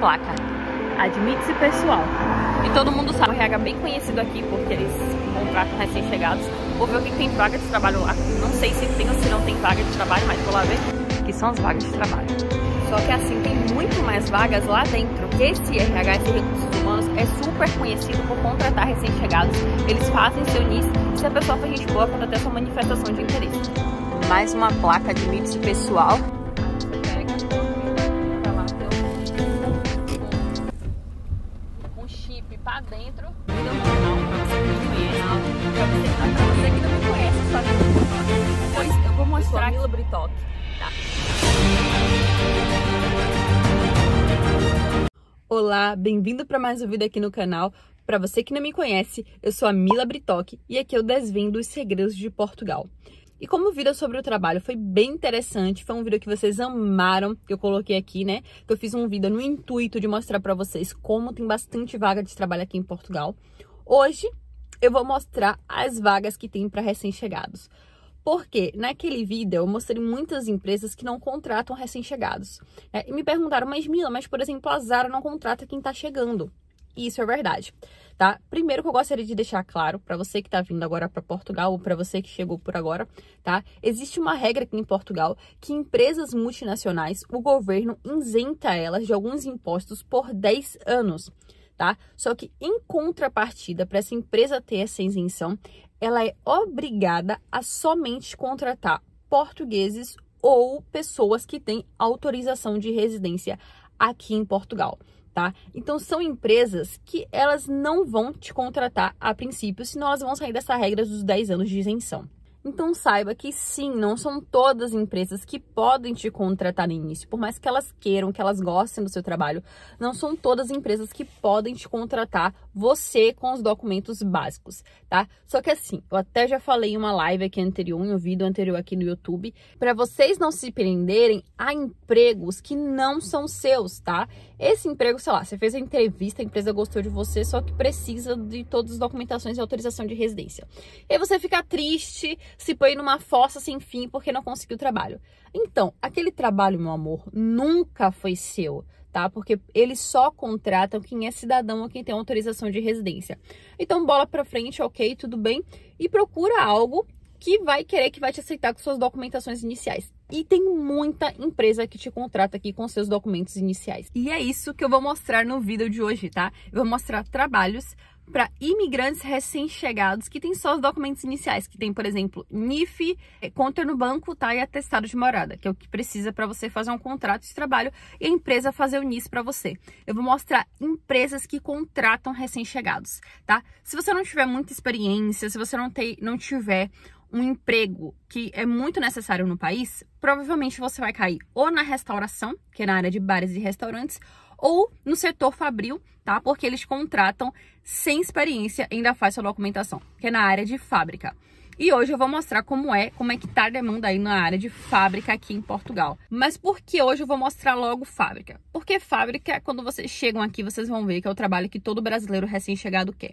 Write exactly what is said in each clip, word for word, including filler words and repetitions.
placa. Admite-se pessoal. E todo mundo sabe, o R H bem conhecido aqui, porque eles contratam recém-chegados. Vou ver o que tem vaga de trabalho lá. Não sei se tem ou se não tem vaga de trabalho, mas vou lá ver que são as vagas de trabalho. Só que assim, tem muito mais vagas lá dentro. Esse R H, esse Recursos Humanos, é super conhecido por contratar recém-chegados. Eles fazem seu início e se a pessoa for gente boa, quando até sua manifestação de interesse. Mais uma placa de admite-se pessoal. Pra dentro, e deu um canal pra você que não conhece, pra você, pra você que não conhece, só que eu vou depois eu vou mostrar a Mila Britock. Tá. Olá, bem-vindo para mais um vídeo aqui no canal. Para você que não me conhece, eu sou a Mila Britock e aqui eu desvendo os segredos de Portugal. E como o vídeo sobre o trabalho foi bem interessante, foi um vídeo que vocês amaram, que eu coloquei aqui, né? Que eu fiz um vídeo no intuito de mostrar pra vocês como tem bastante vaga de trabalho aqui em Portugal. Hoje eu vou mostrar as vagas que tem para recém-chegados. Porque naquele vídeo eu mostrei muitas empresas que não contratam recém-chegados. Né? E me perguntaram, mas Mila, mas por exemplo, a Zara não contrata quem tá chegando. Isso é verdade, tá? Primeiro que eu gostaria de deixar claro para você que tá vindo agora para Portugal ou para você que chegou por agora, tá? Existe uma regra aqui em Portugal que empresas multinacionais, o governo isenta elas de alguns impostos por dez anos, tá? Só que em contrapartida, para essa empresa ter essa isenção, ela é obrigada a somente contratar portugueses ou pessoas que têm autorização de residência aqui em Portugal. Tá? Então, são empresas que elas não vão te contratar a princípio, senão elas vão sair dessa regra dos dez anos de isenção. Então, saiba que sim, não são todas as empresas que podem te contratar no início, por mais que elas queiram, que elas gostem do seu trabalho, não são todas as empresas que podem te contratar você com os documentos básicos, tá? Só que assim, eu até já falei em uma live aqui anterior, em um vídeo anterior aqui no YouTube, para vocês não se prenderem a empregos que não são seus, tá? Esse emprego, sei lá, você fez a entrevista, a empresa gostou de você, só que precisa de todas as documentações e autorização de residência. E aí você fica triste, se põe numa fossa sem fim porque não conseguiu trabalho. Então, aquele trabalho, meu amor, nunca foi seu, tá? Porque eles só contratam quem é cidadão ou quem tem autorização de residência. Então, bola pra frente, ok, tudo bem. E procura algo que vai querer, que vai te aceitar com suas documentações iniciais. E tem muita empresa que te contrata aqui com seus documentos iniciais. E é isso que eu vou mostrar no vídeo de hoje, tá? Eu vou mostrar trabalhos para imigrantes recém-chegados que tem só os documentos iniciais, que tem, por exemplo, N I F, conta no banco, tá? E atestado de morada, que é o que precisa para você fazer um contrato de trabalho e a empresa fazer o N I S para você. Eu vou mostrar empresas que contratam recém-chegados, tá? Se você não tiver muita experiência, se você não, tem, não tiver um emprego que é muito necessário no país, provavelmente você vai cair ou na restauração, que é na área de bares e restaurantes, ou no setor fabril, tá? Porque eles contratam sem experiência, ainda faz sua documentação, que é na área de fábrica. E hoje eu vou mostrar como é, como é que tá a demanda aí na área de fábrica aqui em Portugal. Mas por que hoje eu vou mostrar logo fábrica? Porque fábrica, quando vocês chegam aqui, vocês vão ver que é o trabalho que todo brasileiro recém-chegado quer.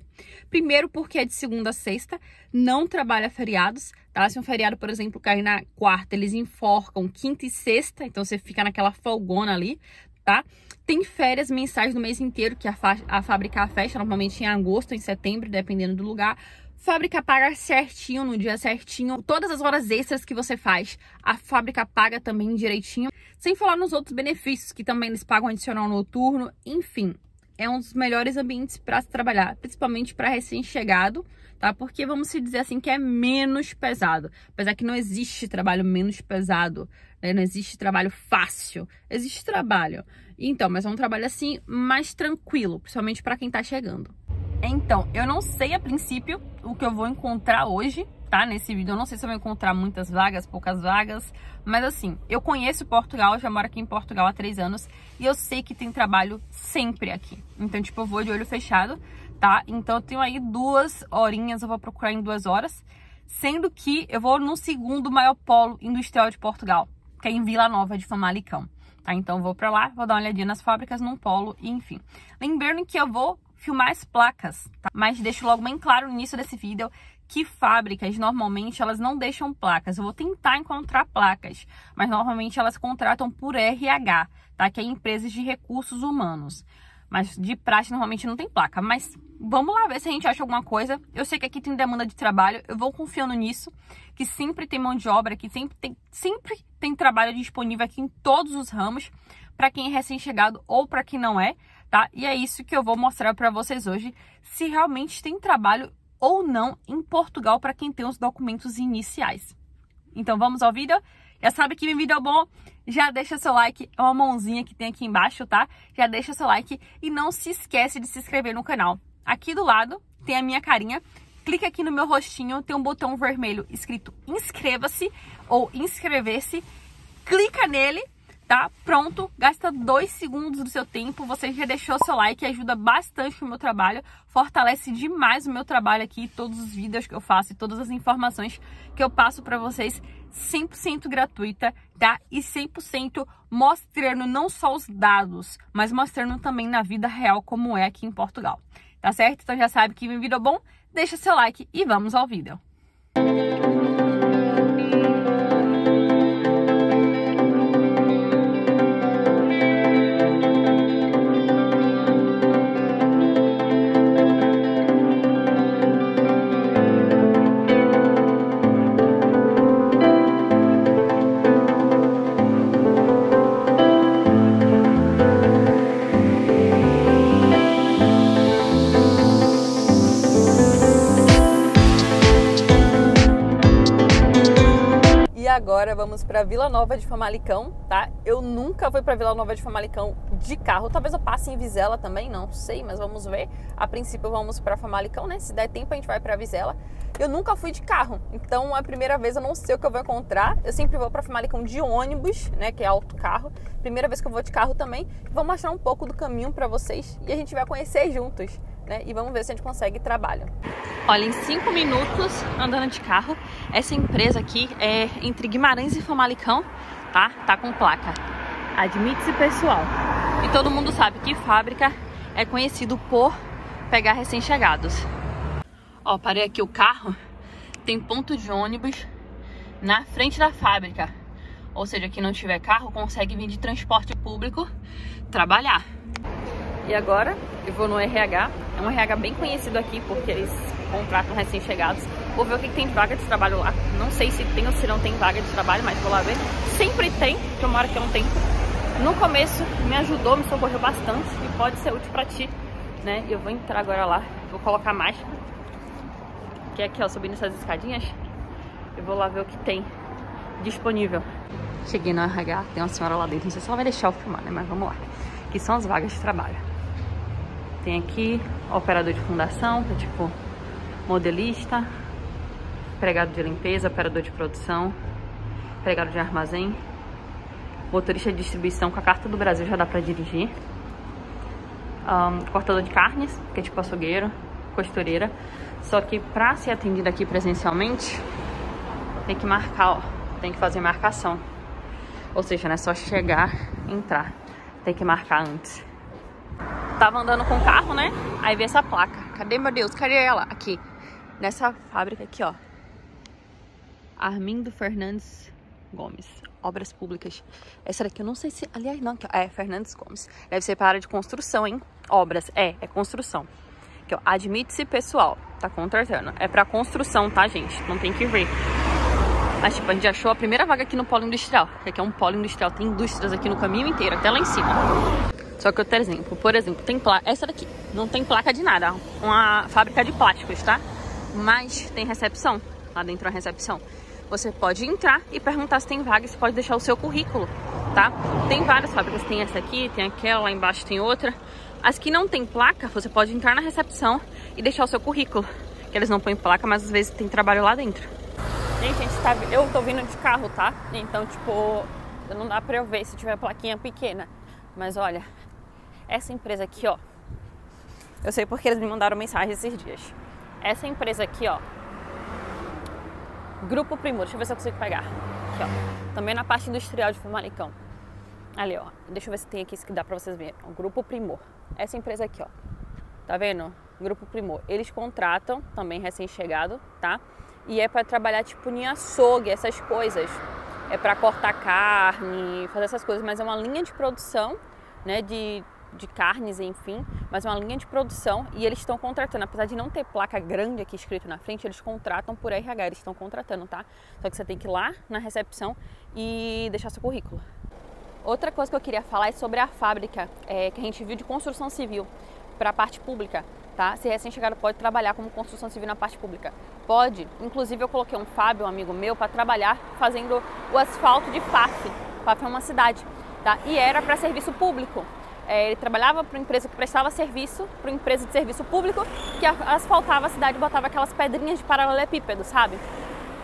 Primeiro porque é de segunda a sexta, não trabalha feriados, tá? Se um feriado, por exemplo, cair na quarta, eles enforcam quinta e sexta, então você fica naquela folgona ali, tá? Tem férias mensais no mês inteiro, que a, a fábrica a fecha, normalmente em agosto, em setembro, dependendo do lugar. Fábrica paga certinho, no dia certinho. Todas as horas extras que você faz, a fábrica paga também direitinho. Sem falar nos outros benefícios, que também eles pagam adicional noturno. Enfim, é um dos melhores ambientes para se trabalhar, principalmente para recém-chegado, tá? Porque vamos dizer assim que é menos pesado. Apesar que não existe trabalho menos pesado, né? Não existe trabalho fácil, existe trabalho. Então, mas é um trabalho assim mais tranquilo, principalmente para quem tá chegando. Então, eu não sei a princípio o que eu vou encontrar hoje, tá? Nesse vídeo, eu não sei se eu vou encontrar muitas vagas, poucas vagas, mas assim, eu conheço Portugal, eu já moro aqui em Portugal há três anos e eu sei que tem trabalho sempre aqui. Então, tipo, eu vou de olho fechado, tá? Então, eu tenho aí duas horinhas, eu vou procurar em duas horas, sendo que eu vou no segundo maior polo industrial de Portugal, que é em Vila Nova de Famalicão, tá? Então, eu vou pra lá, vou dar uma olhadinha nas fábricas, num polo, enfim. Lembrando que eu vou filmar as placas, tá? Mas deixo logo bem claro no início desse vídeo que fábricas normalmente elas não deixam placas. Eu vou tentar encontrar placas, mas normalmente elas contratam por R H, tá? Que é empresas de recursos humanos. Mas de praxe normalmente não tem placa. Mas vamos lá ver se a gente acha alguma coisa. Eu sei que aqui tem demanda de trabalho, eu vou confiando nisso, que sempre tem mão de obra, que sempre tem, sempre tem trabalho disponível aqui em todos os ramos, para quem é recém-chegado ou para quem não é, tá? E é isso que eu vou mostrar para vocês hoje, se realmente tem trabalho ou não em Portugal para quem tem os documentos iniciais. Então vamos ao vídeo. Já sabe que meu vídeo é bom, já deixa seu like, é uma mãozinha que tem aqui embaixo, tá? Já deixa seu like e não se esquece de se inscrever no canal. Aqui do lado tem a minha carinha, clica aqui no meu rostinho, tem um botão vermelho escrito inscreva-se ou inscrever-se, clica nele, tá? Pronto, gasta dois segundos do seu tempo, você já deixou seu like, ajuda bastante o meu trabalho, fortalece demais o meu trabalho aqui, todos os vídeos que eu faço e todas as informações que eu passo para vocês, cem por cento gratuita, tá? E cem por cento mostrando não só os dados, mas mostrando também na vida real como é aqui em Portugal, tá certo? Então já sabe que meu vídeo é bom, deixa seu like e vamos ao vídeo. Agora vamos para Vila Nova de Famalicão, tá? Eu nunca fui para Vila Nova de Famalicão de carro. Talvez eu passe em Vizela também, não sei, mas vamos ver. A princípio vamos para Famalicão, né? Se der tempo a gente vai para Vizela. Eu nunca fui de carro, então a primeira vez eu não sei o que eu vou encontrar. Eu sempre vou para Famalicão de ônibus, né? Que é autocarro. Primeira vez que eu vou de carro também. Vou mostrar um pouco do caminho para vocês e a gente vai conhecer juntos, né? E vamos ver se a gente consegue trabalho. Olha, em cinco minutos andando de carro, essa empresa aqui é entre Guimarães e Famalicão, tá? Tá com placa. Admite-se pessoal. E todo mundo sabe que fábrica é conhecido por pegar recém-chegados. Ó, parei aqui o carro, tem ponto de ônibus na frente da fábrica. Ou seja, quem não tiver carro consegue vir de transporte público trabalhar. E agora eu vou no R H, é um R H bem conhecido aqui porque eles contratam recém-chegados. Vou ver o que tem de vaga de trabalho lá, não sei se tem ou se não tem vaga de trabalho, mas vou lá ver. Sempre tem, que eu moro aqui há um tempo. No começo me ajudou, me socorreu bastante e pode ser útil pra ti, né? Eu vou entrar agora lá, vou colocar máscara, que é aqui ó, subindo essas escadinhas. Eu vou lá ver o que tem disponível. Cheguei no R H, tem uma senhora lá dentro, não sei se ela vai deixar eu filmar, né? Mas vamos lá, que são as vagas de trabalho. Tem aqui operador de fundação, que é tipo modelista, empregado de limpeza, operador de produção, empregado de armazém, motorista de distribuição com a carta do Brasil, já dá pra dirigir, um, cortador de carnes, que é tipo açougueiro, costureira. Só que pra ser atendido aqui presencialmente, tem que marcar, ó, tem que fazer marcação. Ou seja, não é só chegar e entrar, tem que marcar antes. Tava andando com o carro, né? Aí vi essa placa. Cadê, meu Deus? Cadê ela? Aqui. Nessa fábrica aqui, ó. Armindo Fernandes Gomes. Obras públicas. Essa daqui eu não sei se... Aliás, não. Aqui, ó. É, Fernandes Gomes. Deve ser para área de construção, hein? Obras. É, é construção. Aqui, ó. Admite-se pessoal. Tá contratando. É pra construção, tá, gente? Não tem que ver. Mas, tipo, a gente achou a primeira vaga aqui no polo industrial. Porque aqui é um polo industrial. Tem indústrias aqui no caminho inteiro, até lá em cima. Só que outro exemplo, por exemplo, tem placa, essa daqui, não tem placa de nada, uma fábrica de plásticos, tá? Mas tem recepção, lá dentro é a recepção. Você pode entrar e perguntar se tem vaga, você pode deixar o seu currículo, tá? Tem várias fábricas, tem essa aqui, tem aquela, lá embaixo tem outra. As que não tem placa, você pode entrar na recepção e deixar o seu currículo, que eles não põem placa, mas às vezes tem trabalho lá dentro. Gente, a gente tá, eu tô vindo de carro, tá? Então, tipo, não dá pra eu ver se tiver plaquinha pequena, mas olha... Essa empresa aqui, ó, eu sei porque eles me mandaram mensagem esses dias. Essa empresa aqui, ó, Grupo Primor, deixa eu ver se eu consigo pegar. Aqui, ó, também na parte industrial de Famalicão. Ali, ó, deixa eu ver se tem aqui, isso que dá pra vocês verem. O Grupo Primor, essa empresa aqui, ó, Tá vendo? Grupo Primor. Eles contratam também recém-chegado, tá? E é para trabalhar tipo em açougue, essas coisas. É para cortar carne, fazer essas coisas, mas é uma linha de produção, né, de, de carnes, enfim, mas é uma linha de produção e eles estão contratando, apesar de não ter placa grande aqui escrito na frente, eles contratam por R H, eles estão contratando, tá? Só que você tem que ir lá na recepção e deixar seu currículo. Outra coisa que eu queria falar é sobre a fábrica é, que a gente viu de construção civil para a parte pública, tá? Se recém-chegado pode trabalhar como construção civil na parte pública. Pode, inclusive eu coloquei um Fábio, um amigo meu, para trabalhar fazendo o asfalto de F A F. F A F é uma cidade, tá? E era para serviço público. É, ele trabalhava para uma empresa que prestava serviço, para uma empresa de serviço público, que asfaltava a cidade e botava aquelas pedrinhas de paralelepípedo, sabe?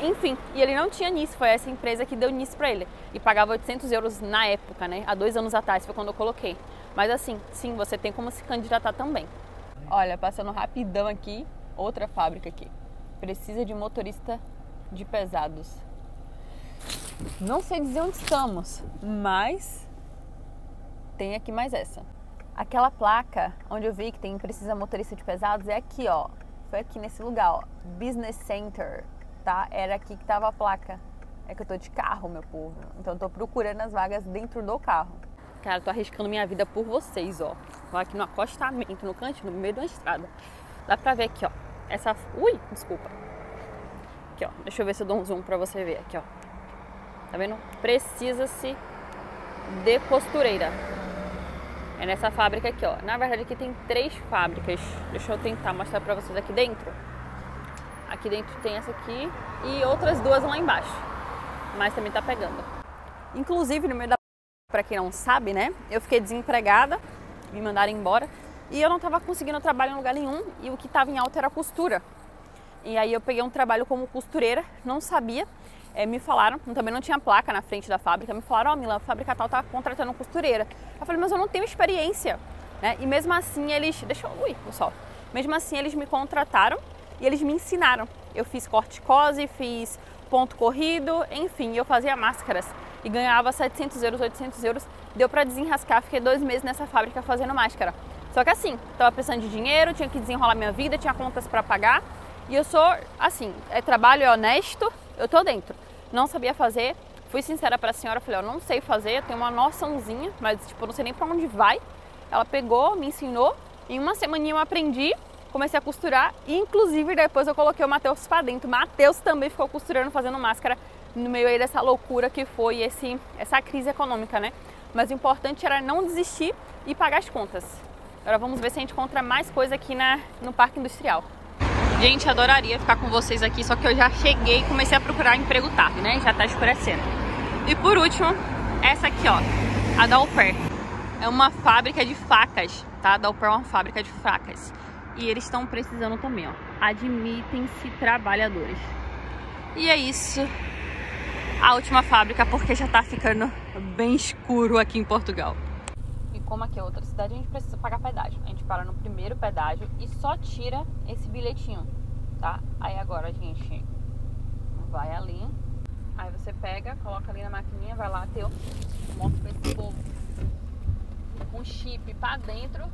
Enfim, e ele não tinha início, foi essa empresa que deu início para ele. E pagava oitocentos euros na época, né? Há dois anos atrás, foi quando eu coloquei. Mas assim, sim, você tem como se candidatar também. Olha, passando rapidão aqui, outra fábrica aqui. Precisa de motorista de pesados. Não sei dizer onde estamos, mas tem aqui mais essa. Aquela placa onde eu vi que tem precisa motorista de pesados é aqui, ó. Foi aqui nesse lugar, ó. Business Center, tá? Era aqui que tava a placa. É que eu tô de carro, meu povo. Então eu tô procurando as vagas dentro do carro. Cara, tô arriscando minha vida por vocês, ó. Lá aqui no acostamento, no cantinho, no meio da estrada. Dá pra ver aqui, ó. Essa... Ui, desculpa. Aqui, ó. Deixa eu ver se eu dou um zoom pra você ver. Aqui, ó. Tá vendo? Precisa-se de costureira. É nessa fábrica aqui, ó. Na verdade, aqui tem três fábricas. Deixa eu tentar mostrar pra vocês aqui dentro. Aqui dentro tem essa aqui e outras duas lá embaixo. Mas também tá pegando. Inclusive, no meio da... Pra quem não sabe, né? Eu fiquei desempregada, me mandaram embora e eu não tava conseguindo trabalho em lugar nenhum e o que tava em alta era costura. E aí eu peguei um trabalho como costureira, não sabia, é, me falaram, também não tinha placa na frente da fábrica, me falaram, ó, oh, Mila, a fábrica tal tá contratando costureira. Eu falei, mas eu não tenho experiência, né? E mesmo assim eles, deixa eu, ui, pessoal, mesmo assim eles me contrataram e eles me ensinaram. Eu fiz corticose, fiz ponto corrido, enfim, eu fazia máscaras. E ganhava setecentos euros, oitocentos euros, deu pra desenrascar, fiquei dois meses nessa fábrica fazendo máscara. Só que assim, tava precisando de dinheiro, tinha que desenrolar minha vida, tinha contas pra pagar. E eu sou, assim, é trabalho, é honesto, eu tô dentro. Não sabia fazer, fui sincera pra senhora, falei, eu não sei fazer, eu tenho uma noçãozinha, mas tipo, não sei nem pra onde vai. Ela pegou, me ensinou, em uma semaninha eu aprendi, comecei a costurar. E inclusive depois eu coloquei o Matheus pra dentro, Matheus também ficou costurando, fazendo máscara. No meio aí dessa loucura que foi esse, essa crise econômica, né? Mas o importante era não desistir e pagar as contas. Agora vamos ver se a gente encontra mais coisa aqui na, no Parque Industrial. Gente, adoraria ficar com vocês aqui, só que eu já cheguei e comecei a procurar emprego tarde, né? Já tá escurecendo. E por último, essa aqui, ó, a Dauper. É uma fábrica de facas, tá? A Dauper é uma fábrica de facas. E eles estão precisando também, ó. Admitem-se trabalhadores. E é isso. A última fábrica, porque já tá ficando bem escuro aqui em Portugal. E como aqui é outra cidade, a gente precisa pagar pedágio. A gente para no primeiro pedágio e só tira esse bilhetinho, tá? Aí agora a gente vai ali, aí você pega, coloca ali na maquininha, vai lá, teu, mostra pra esse povo com chip pra dentro,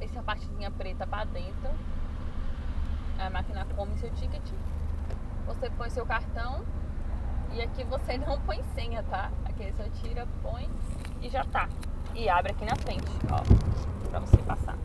essa partezinha preta pra dentro, a máquina come seu ticket, você põe seu cartão. E aqui você não põe senha, tá? Aqui você tira, põe e já tá. E abre aqui na frente, ó, pra você passar.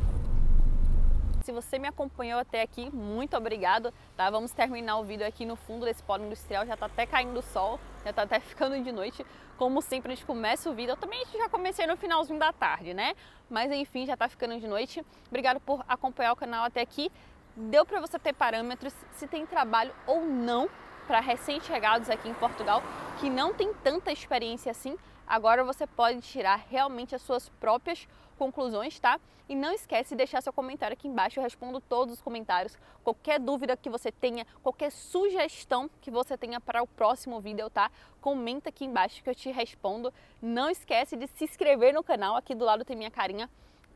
Se você me acompanhou até aqui, muito obrigado, tá? Vamos terminar o vídeo aqui no fundo desse polo industrial. Já tá até caindo o sol, já tá até ficando de noite. Como sempre, a gente começa o vídeo. Eu também já comecei no finalzinho da tarde, né? Mas enfim, já tá ficando de noite. Obrigado por acompanhar o canal até aqui. Deu pra você ter parâmetros se tem trabalho ou não para recém-chegados aqui em Portugal que não tem tanta experiência assim. Agora você pode tirar realmente as suas próprias conclusões, tá? E não esquece de deixar seu comentário aqui embaixo, eu respondo todos os comentários. Qualquer dúvida que você tenha, qualquer sugestão que você tenha para o próximo vídeo, tá? Comenta aqui embaixo que eu te respondo. Não esquece de se inscrever no canal, aqui do lado tem minha carinha.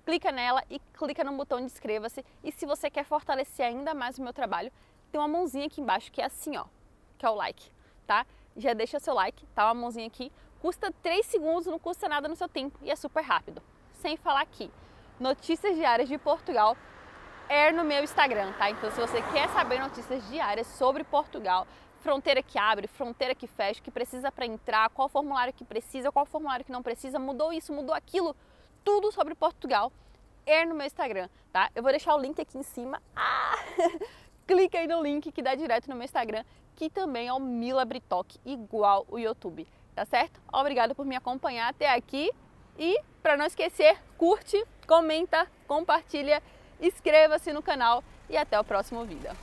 Clica nela e clica no botão de inscreva-se. E se você quer fortalecer ainda mais o meu trabalho, tem uma mãozinha aqui embaixo que é assim, ó, que é o like, tá? Já deixa seu like, tá? Uma mãozinha aqui. Custa três segundos, não custa nada no seu tempo e é super rápido. Sem falar que notícias diárias de Portugal é no meu Instagram, tá? Então se você quer saber notícias diárias sobre Portugal, fronteira que abre, fronteira que fecha, que precisa para entrar, qual formulário que precisa, qual formulário que não precisa, mudou isso, mudou aquilo, tudo sobre Portugal é no meu Instagram, tá? Eu vou deixar o link aqui em cima. Ah! Clica aí no link que dá direto no meu Instagram, que também é o Mila Britock, igual o YouTube, tá certo? Obrigada por me acompanhar até aqui e, para não esquecer, curte, comenta, compartilha, inscreva-se no canal e até o próximo vídeo.